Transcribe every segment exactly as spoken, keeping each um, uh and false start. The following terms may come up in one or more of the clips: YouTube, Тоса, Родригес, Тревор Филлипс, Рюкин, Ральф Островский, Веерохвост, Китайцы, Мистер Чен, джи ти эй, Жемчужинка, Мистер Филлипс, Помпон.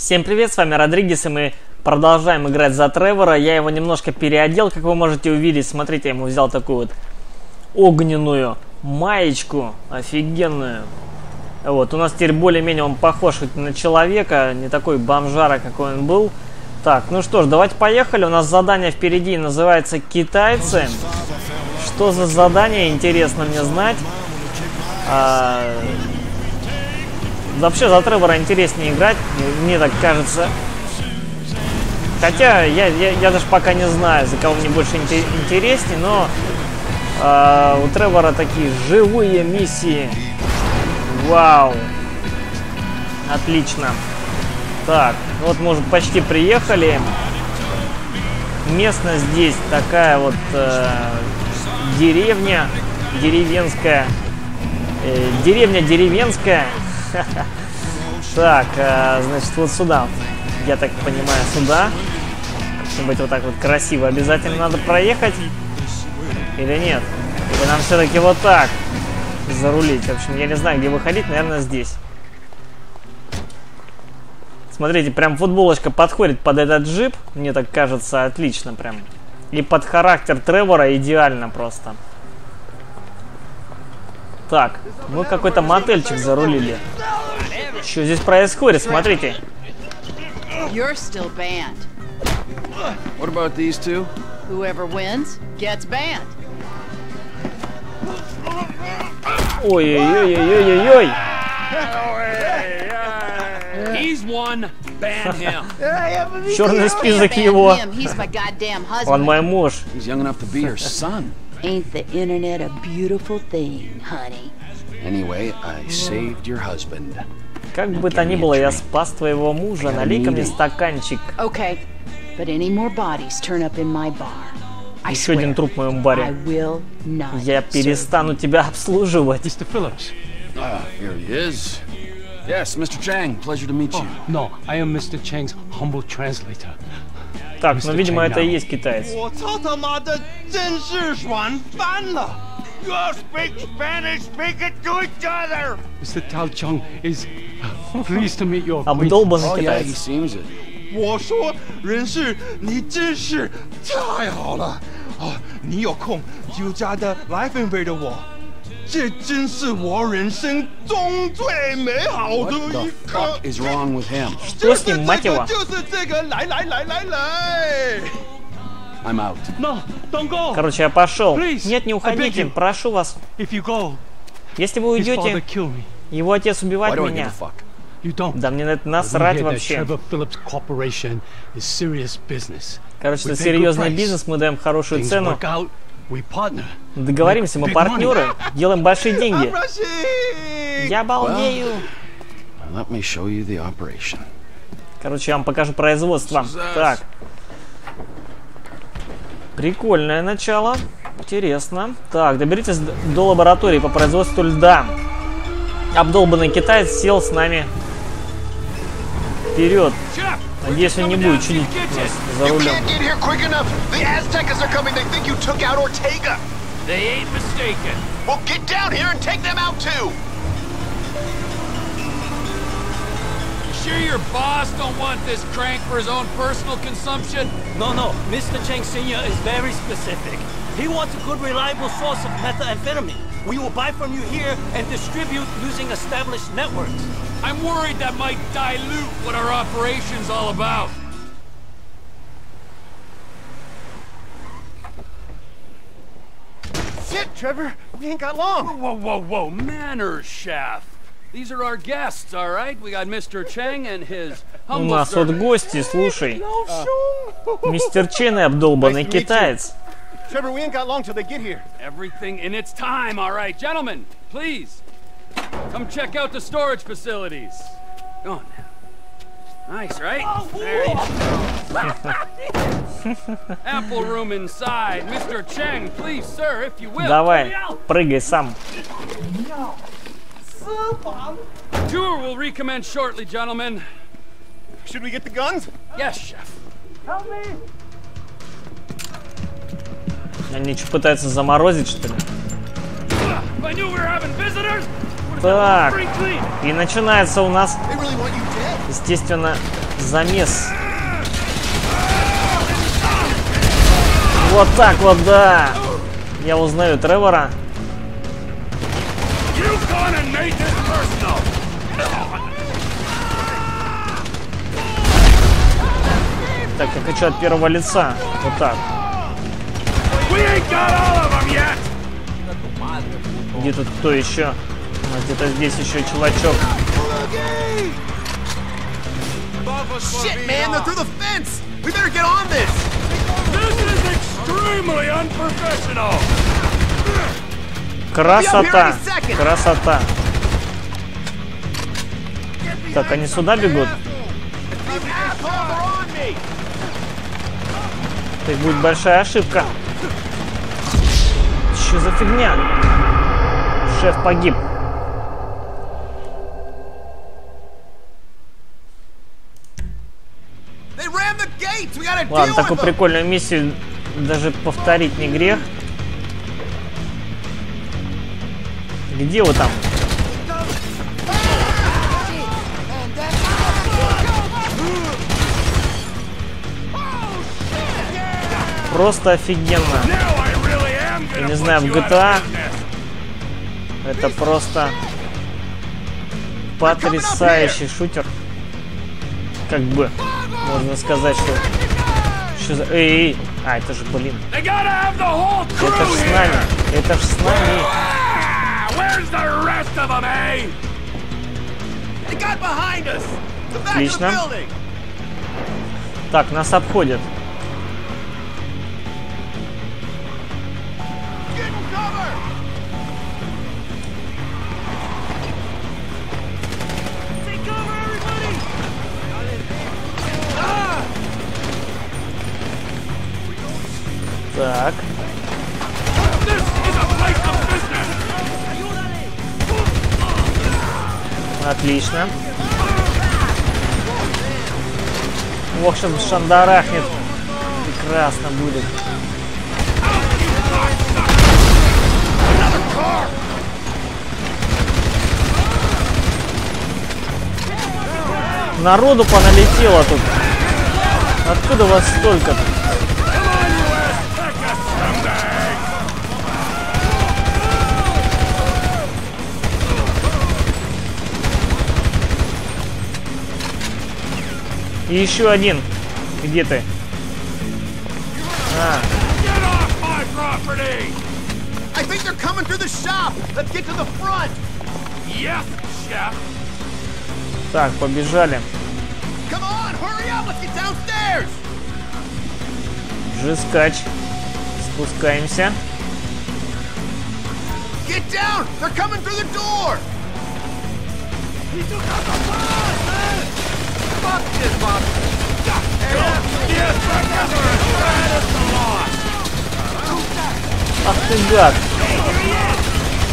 Всем привет, с вами Родригес, и мы продолжаем играть за Тревора. Я его немножко переодел, как вы можете увидеть. Смотрите, я ему взял такую вот огненную маечку, офигенную. Вот, у нас теперь более-менее он похож хоть на человека, не такой бомжара, какой он был. Так, ну что ж, давайте поехали. У нас задание впереди, называется «Китайцы». Что за задание, интересно мне знать. А... Вообще за Тревора интереснее играть, мне так кажется. Хотя я, я, я даже пока не знаю, за кого мне больше интереснее, но э, у Тревора такие живые миссии. Вау! Отлично. Так, вот мы уже почти приехали. Местность здесь такая вот э, деревня, деревенская. Э, деревня деревенская. Так, значит, вот сюда, я так понимаю, сюда. Как-нибудь вот так вот красиво обязательно надо проехать. Или нет? Или нам все-таки вот так зарулить? В общем, я не знаю, где выходить, наверное, здесь. Смотрите, прям футболочка подходит под этот джип. Мне так кажется, отлично прям. И под характер Тревора идеально просто. Так, мы какой-то мотельчик зарулили. Что здесь происходит? Смотрите. Ой-ой-ой-ой-ой-ой-ой. Черный список его. Он мой муж. Ain't the internet a beautiful thing, honey? Anyway, I saved your husband. Как бы то ни было, я спас твоего мужа. Налей-ка мне стаканчик. Okay, but any more bodies turn up in my bar. Еще один труп в моем баре. Я перестану тебя обслуживать. Мистер Филлипс. Ah, here he is. Yes, Мистер Чен, pleasure to meet you. No, I am Мистер Чен's humble translator. Так, ну, видимо, это и есть китаец. Обдолбанный китаец. Что с ним, мать его? Короче, я пошел. Нет, не уходите, прошу вас. Если вы уйдете, его отец убивает меня. Да мне на это насрать вообще. Короче, это серьезный бизнес, мы даем хорошую цену. Договоримся, мы партнеры, делаем большие деньги. Я балдею. Короче, я вам покажу производство. Так. Прикольное начало. Интересно. Так, доберитесь до лаборатории по производству льда. Обдолбанный китаец сел с нами. Вперед. Надеюсь, он не будет чинить нас за рулем. I'm worried that might dilute what our operation's all about. Shit, Trevor, we ain't got long. Whoa, whoa, whoa, whoa, manners, chef. These are our guests, all right? We got Мистер Чен and his humble. У нас вот гости, слушай. Мистер Чен и обдолбанный китаец. Trevor, we ain't got long till they get here. Everything in its time, all right, gentlemen, please. Come check out the storage facilities. Go on now. Nice, right? There you go. Apple room inside. Мистер Чен, please, sir, if you will. Давай, прыгай сам. Tour will recommence shortly, gentlemen. Should we get the guns? Yes, chef. Help me. Они что, пытаются заморозить, что ли? I knew we were having visitors. Так, и начинается у нас, естественно, замес. Вот так вот, да. Я узнаю Тревора. Так, я хочу от первого лица. Вот так. Где тут кто еще? Где-то здесь еще чувачок. Красота! Красота! Так, они сюда бегут? Это будет большая ошибка. Что за фигня? Шеф погиб. Ладно, такую прикольную миссию даже повторить не грех. Где вы там? Просто офигенно. Я не знаю, в джи ти эй это просто потрясающий шутер. Как бы можно сказать, что... Что за... Эй, эй. А, это же, блин. Это ж с нами. Это ж с нами. Отлично. Так, нас обходят. Так. Отлично. В общем, шандарахнет. Прекрасно будет. Народу поналетело тут. Откуда вас столько-то? И еще один. Где ты? А. Так, побежали. Жескач. Спускаемся. Ах ты гад!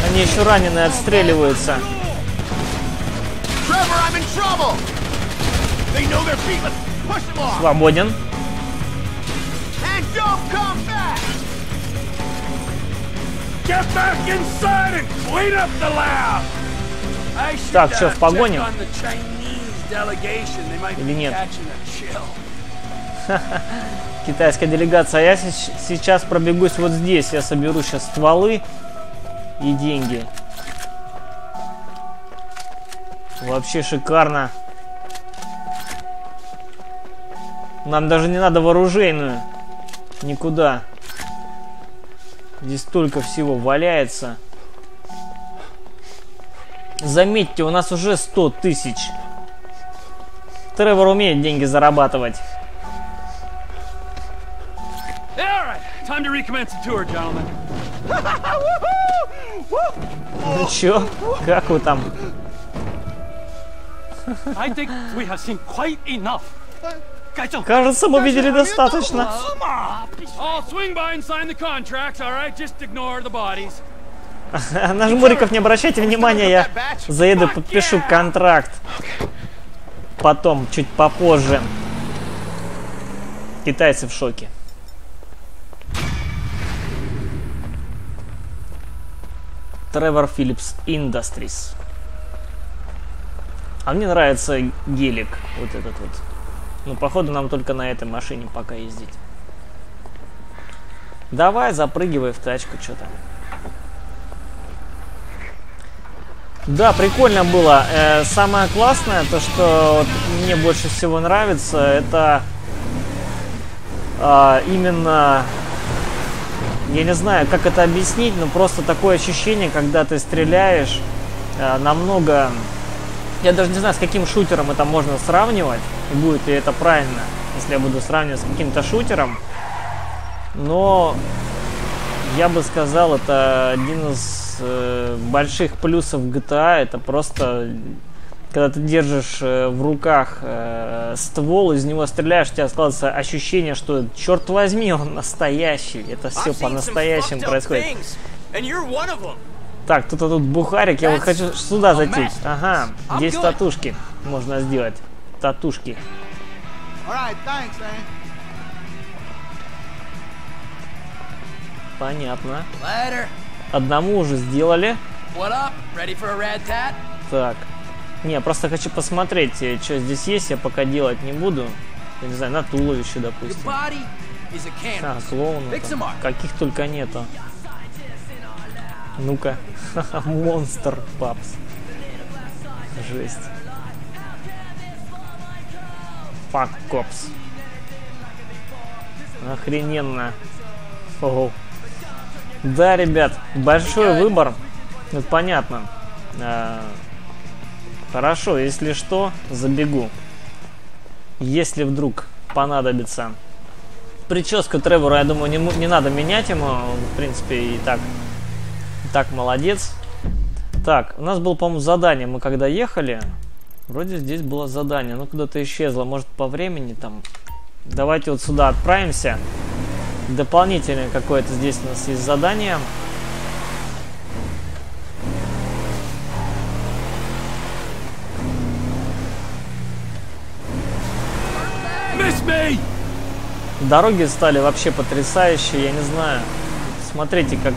Они еще раненые отстреливаются. Свободен. Так, что, в погоню? Или нет? Китайская делегация. Я сейчас пробегусь вот здесь. Я соберу сейчас стволы и деньги. Вообще шикарно. Нам даже не надо в оружейную. Никуда. Здесь столько всего валяется. Заметьте, у нас уже сто тысяч. Тревор умеет деньги зарабатывать. Ну чё? Как вы там? Кажется, мы видели достаточно. На жмуриков не обращайте внимания, я заеду, подпишу контракт. Потом, чуть попозже. Китайцы в шоке. Тревор Филлипс Industries. А мне нравится гелик. Вот этот вот. Ну, походу, нам только на этой машине пока ездить. Давай, запрыгивай в тачку, что там. Да, прикольно было. Э, самое классное, то, что вот мне больше всего нравится, это э, именно... Я не знаю, как это объяснить, но просто такое ощущение, когда ты стреляешь э, намного... Я даже не знаю, с каким шутером это можно сравнивать, и будет ли это правильно, если я буду сравнивать с каким-то шутером. Но я бы сказал, это один из э, больших плюсов джи ти эй. Это просто, когда ты держишь э, в руках э, ствол, из него стреляешь, у тебя складывается ощущение, что, черт возьми, он настоящий. Это все по-настоящему происходит. Так, кто-то тут бухарик, я вот хочу сюда затечь. Ага, здесь татушки можно сделать. Татушки. Понятно. Одному уже сделали. Так. Не, просто хочу посмотреть, что здесь есть, я пока делать не буду. Я не знаю, на туловище, допустим. А, клоуны. Каких только нету. Ну-ка. Монстр папс. Жесть. Фак копс. Охрененно. Ого. Да, ребят, большой выбор. Это понятно. А, хорошо, если что, забегу. Если вдруг понадобится. Прическу Тревора, я думаю, не, не надо менять ему. В принципе, и так. И так, молодец. Так, у нас было, по-моему, задание. Мы когда ехали, вроде здесь было задание. Ну, куда-то исчезло. Может, по времени там. Давайте вот сюда отправимся. Дополнительное какое-то здесь у нас есть задание. Дороги стали вообще потрясающие, я не знаю. Смотрите, как,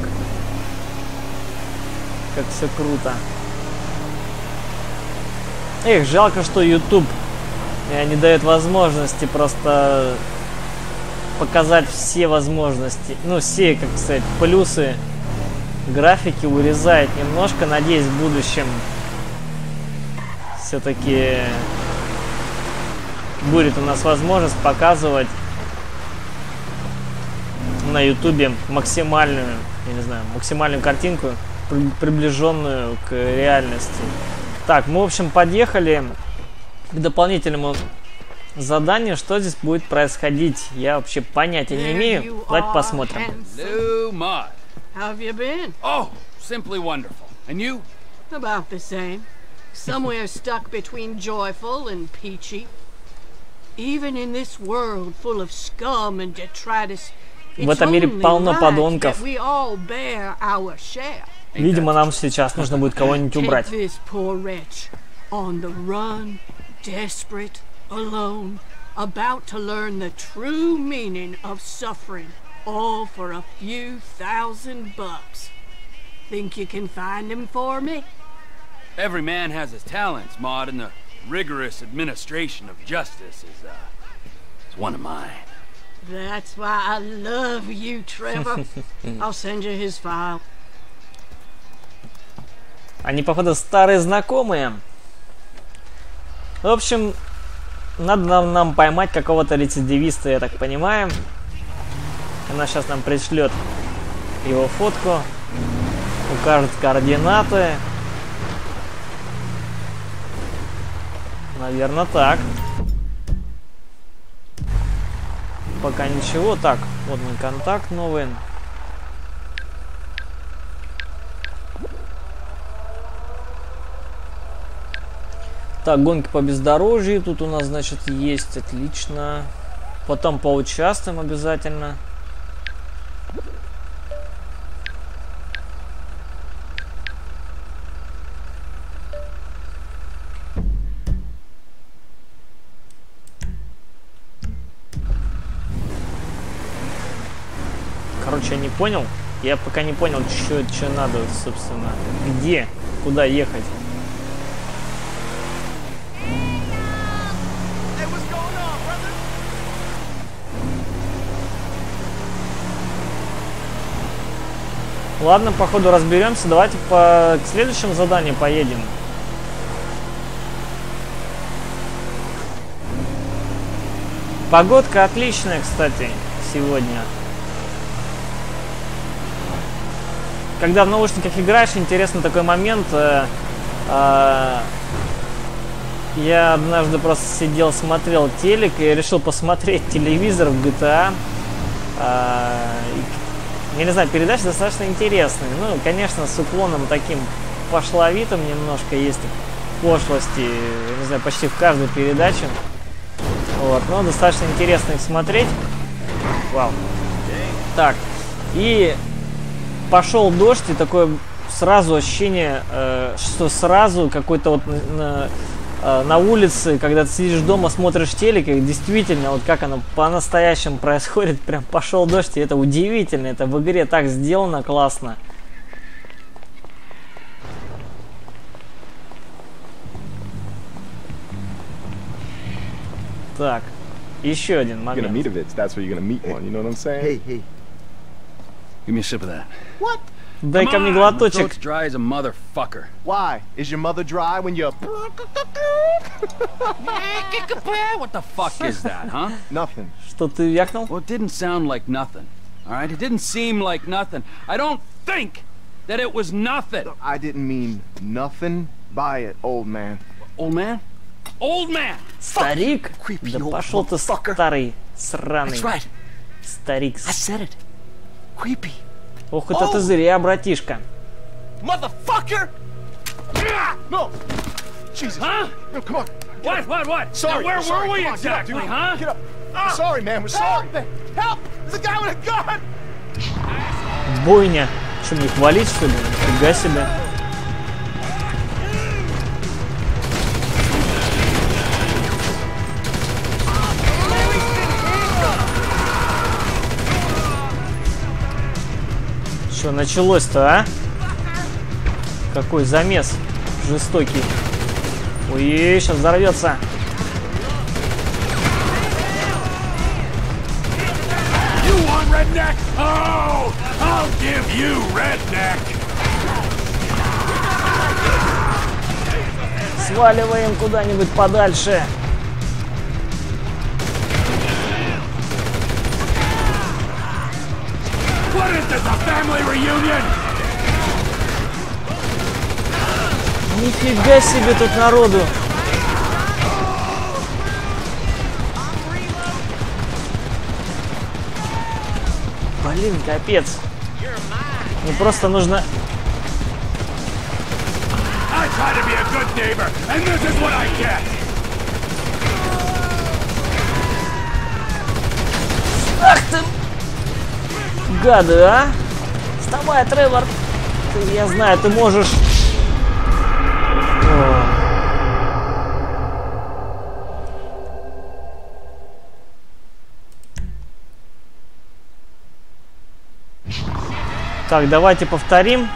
как все круто. Эх, жалко, что YouTube не дает возможности просто... показать все возможности, ну все, как сказать, плюсы графики урезает немножко, надеюсь, в будущем все-таки будет у нас возможность показывать на YouTube максимальную, я не знаю, максимальную картинку, приближенную к реальности. Так, мы, в общем, подъехали к дополнительному задание, что здесь будет происходить, я вообще понятия не имею. Давайте посмотрим. В этом мире полно подонков. Видимо, нам сейчас нужно будет кого-нибудь убрать. Alone, about to learn the true meaning of suffering, all for a few thousand bucks. Think you can find him for me? Every man has his talents, Maud, and the rigorous administration of justice is, uh, it's one of mine. That's why I love you, Trevor. I'll send you his file. Они, походу, старые знакомые. В общем... Надо нам, нам поймать какого-то рецидивиста, я так понимаю. Она сейчас нам пришлет его фотку, укажет координаты. Наверное, так. Пока ничего. Так, вот мой контакт новый. Так, гонки по бездорожью тут у нас, значит, есть. Отлично. Потом поучаствуем обязательно. Короче, я не понял. Я пока не понял, что надо, собственно. Где? Куда ехать? Ладно, походу разберемся. Давайте по... к следующему заданию поедем. Погодка отличная, кстати, сегодня. Когда в наушниках играешь, интересный такой момент. Э, э, я однажды просто сидел, смотрел телек и решил посмотреть телевизор в джи ти эй. Э, я не знаю, передача достаточно интересная. Ну, конечно, с уклоном таким пошловитым немножко есть пошлости, я не знаю, почти в каждой передаче. Вот, но достаточно интересно их смотреть. Вау. Так, и... пошел дождь, и такое сразу ощущение, э, что сразу какой-то вот на, на, на улице, когда ты сидишь дома, смотришь телек, и действительно, вот как оно по-настоящему происходит, прям пошел дождь, и это удивительно, это в игре так сделано классно. Так, еще один момент. Give me a sip of that. What? Дай-ка мне глоточек. My throat's dry as a motherfucker. Why? Is your mother dry when you're... What the fuck is that, huh? Nothing. Что ты вякнул? Well, it didn't sound like nothing. All right? It didn't seem like nothing. I don't think that it was nothing. I didn't mean nothing by it, old man. Old man? Old man! Старик? Да пошел ты, старый, сраный. Старик. I said it. Ох, это ты зря, братишка. Бойня. Что, мне их валить, что ли? Нифига себе. Что началось-то, а? Какой замес жестокий. Ой, сейчас взорвется. Oh, сваливаем куда-нибудь подальше. Нифига себе тут народу. Блин, капец. Мне просто нужно... Ах ты... Гады, а? Вставай, Тревор! Ты, я знаю, ты можешь. О. Так, давайте повторим.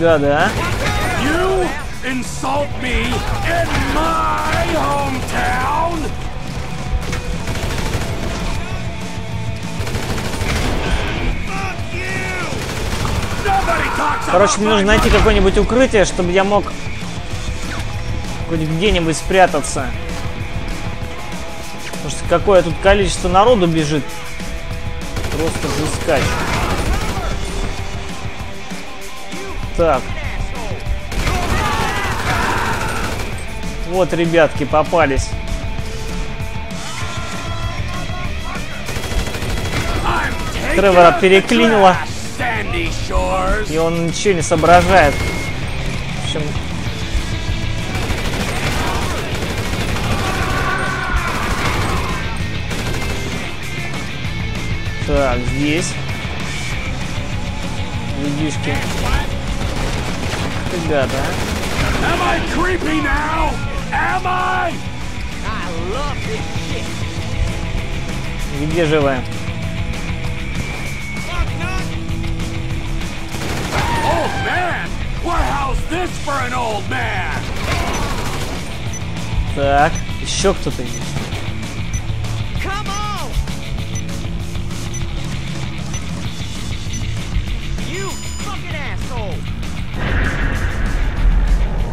Гады, а? Короче, мне нужно найти какое-нибудь укрытие, чтобы я мог хоть где-нибудь спрятаться. Потому что какое тут количество народу бежит. Просто жескать. Так. Вот, ребятки, попались. Тревора переклинило. И он ничего не соображает. В общем... Так, здесь. Видюшки. тогда, да? Где живая? Так, еще кто-то есть.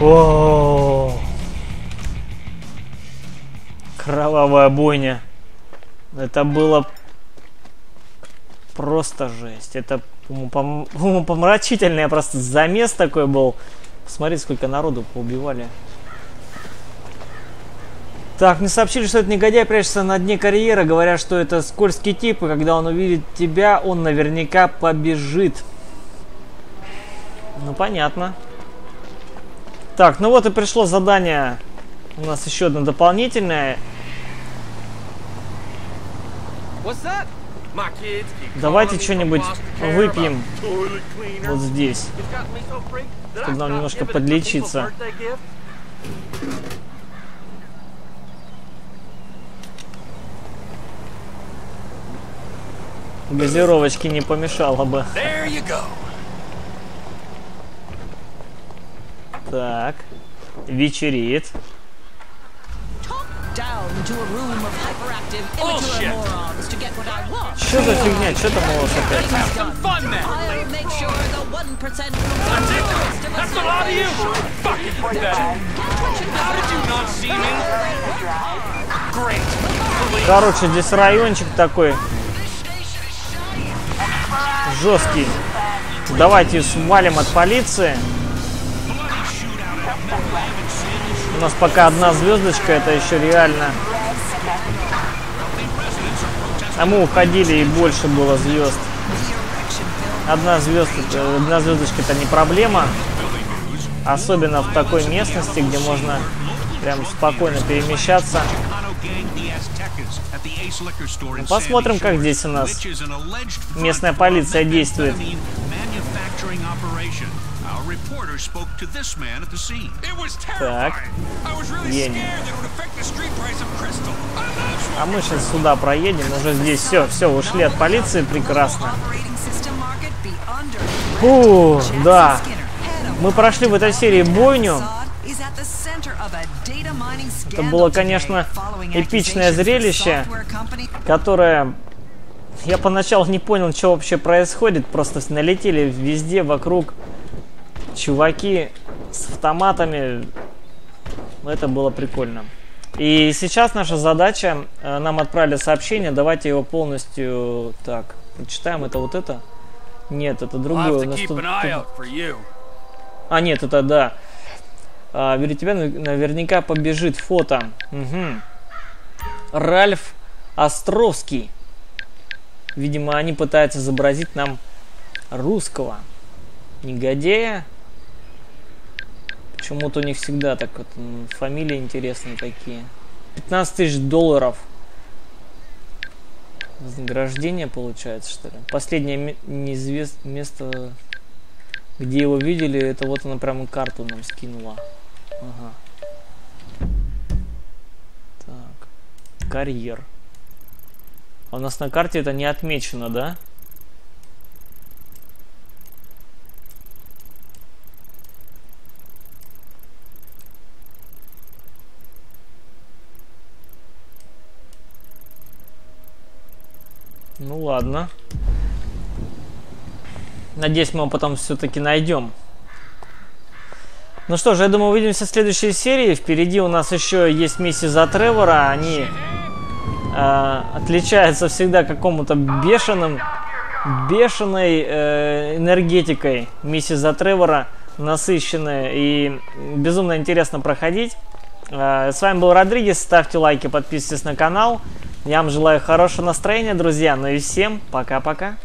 О-о-о. Кровавая бойня. Это было просто жесть. Это умопомрачительное просто замес такой был. Посмотрите, сколько народу поубивали. Так, мне сообщили, что этот негодяй прячется на дне карьера. Говорят, что это скользкий тип, и когда он увидит тебя, он наверняка побежит. Ну, понятно. Так, ну вот и пришло задание. У нас еще одно дополнительное. Давайте что-нибудь выпьем вот здесь, чтобы нам немножко подлечиться. Газировочки не помешало бы. Так, вечерит. Что за фигня? Что там у вас опять? Короче, здесь райончик такой жесткий. Давайте свалим от полиции. У нас пока одна звездочка, это еще реально. А мы уходили, и больше было звезд. Одна звездочка, одна звездочка это не проблема. Особенно в такой местности, где можно прям спокойно перемещаться. Посмотрим, как здесь у нас местная полиция действует. Так, едем. А мы сейчас сюда проедем, уже здесь все, все, ушли от полиции, прекрасно. Фу, да. Мы прошли в этой серии бойню. Это было, конечно, эпичное зрелище, которое... Я поначалу не понял, что вообще происходит, просто налетели везде вокруг чуваки с автоматами. Это было прикольно. И сейчас наша задача, нам отправили сообщение, давайте его полностью, так, прочитаем, это вот это? Нет, это другое. Тут... А, нет, это да. А, ведь тебя наверняка побежит фото. Угу. Ральф Островский. Видимо, они пытаются изобразить нам русского негодяя. Почему-то у них всегда так вот фамилии интересные такие. пятнадцать тысяч долларов. Вознаграждение получается, что ли? Последнее неизвестное место, где его видели, это вот она прямо карту нам скинула. Ага. Так. Карьер. А у нас на карте это не отмечено, да? Ну ладно. Надеюсь, мы его потом все-таки найдем. Ну что же, я думаю, увидимся в следующей серии. Впереди у нас еще есть миссии за Тревора. Они... отличается всегда какому-то бешеным, бешеной э, энергетикой миссии за Тревора, насыщенная и безумно интересно проходить. Э, с вами был Родригес, ставьте лайки, подписывайтесь на канал. Я вам желаю хорошего настроения, друзья, ну и всем пока-пока.